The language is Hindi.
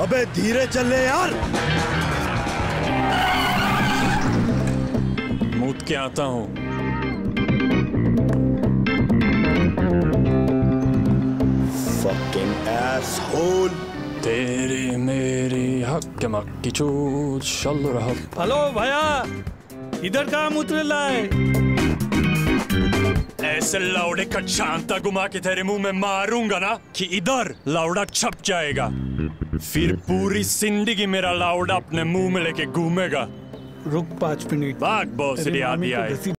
अबे धीरे चल ले यार। मूत के आता हूँ। Fucking asshole। तेरी मेरी हक मक्की चूत चल रहा। हेलो भैया, इधर काम उतर लाए। ऐसे लाउडे का छांटा घुमा के तेरे मुंह में मारूंगा ना कि इधर लाउडा छप जाएगा, फिर पूरी जिंदगी मेरा लाउडा अपने मुंह में लेके घूमेगा। रुक 5 मिनट, भाग बहुत आदमी आए।